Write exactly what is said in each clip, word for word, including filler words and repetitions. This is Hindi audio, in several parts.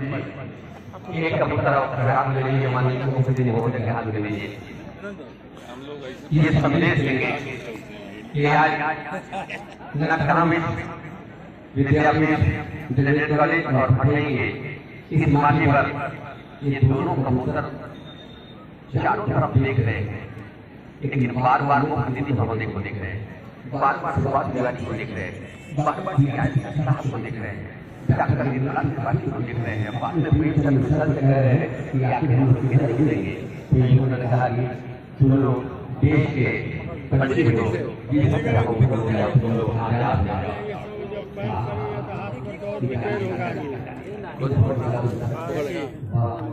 एक कबूतर आग लड़ी है हमारी लोगों के दिन बहुत जगह आग लड़ी है। ये संदेश देंगे कि आज नगरकला में विद्या में इंजीनियरिंग कॉलेज और पढ़ेंगे इस मौके पर ये दोनों कबूतर चारों तरफ देख रहे हैं, लेकिन बार बार वो खंडित भवन को देख रहे हैं, बार बार सुभाष विलास को देख रहे हैं, बार बार साहब को देख रहे हैं, डॉक्टर निर्मल बाकी को देख रहे हैं, बाद में कोई संसद कर रहे हैं कि आगे हम कैसे चलेंगे। तो इन्होंने कहा कि तुम लोग देश के बच्चे हो, ये सब को बोलते हैं, तुम लोग आजाद हो।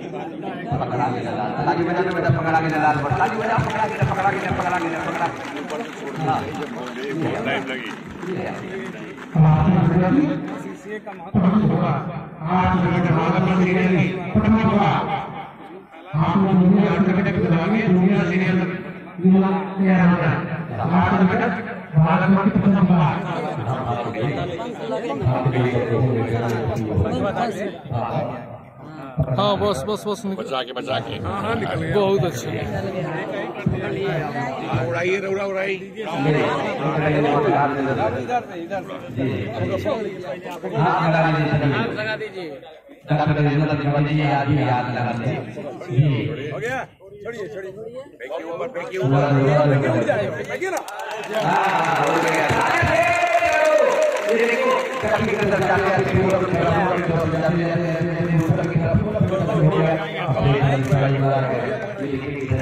पकड़ा के बना बेटा पकड़ा के लगा पकड़ा के बना पकड़ा के पकड़ा के पकड़ा के पकड़ा हां लाइव लगी सीसीए का महत्व हुआ। आज के प्रधानमंत्री ने प्रथम हुआ हम दुनिया अंतर्गत चलाएंगे, दुनिया से अंदर दुनिया के अंदर भारत अंतर्गत भारत में प्रथम हुआ। हाँ बस बस बस बचा के बचा के बहुत अच्छी उड़ाइए उड़ा उड़ाई लगा दीजिए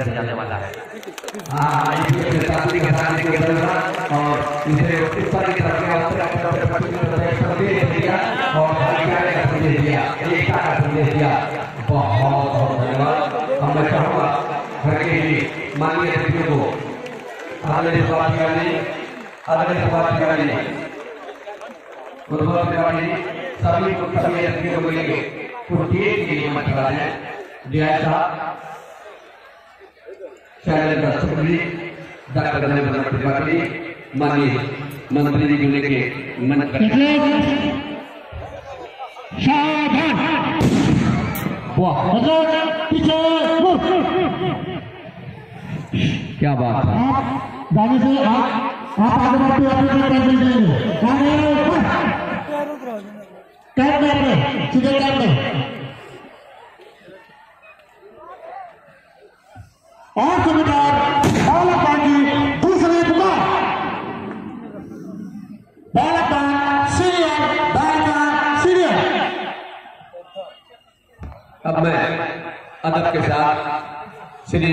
जाने वाला है। और इसे माननीय अतिथियों को आदरणीय सभाधिकारी आदरणीय सभाधिकारी सभी सभी अतिथियों को लेके प्रत्येक के लिए मत कराया जाए। शायद राष्ट्रपति डॉक्टर नरेंद्र मोदी माननीय मंत्री जी को लेके मन क्या बात है। गाड़ी से आप आप आगे बढ़ते और कमिटार बालकानी दूसरे दुकान बालकान सीनियर बालकान सीनियर। अब मैं अदब के साथ श्री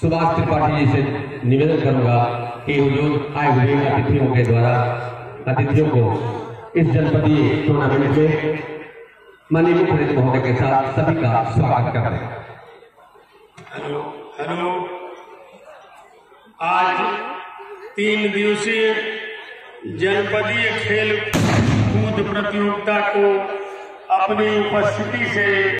सुभाष त्रिपाठी जी से निवेदन करूंगा कि जो आए हुए अतिथियों के द्वारा अतिथियों को इस जनपदीय टूर्नामेंट में माननीय मुख्य महोदय के साथ सभी का स्वागत करें। हेलो, आज तीन दिवसीय जनपदीय खेल कूद प्रतियोगिता को अपनी उपस्थिति से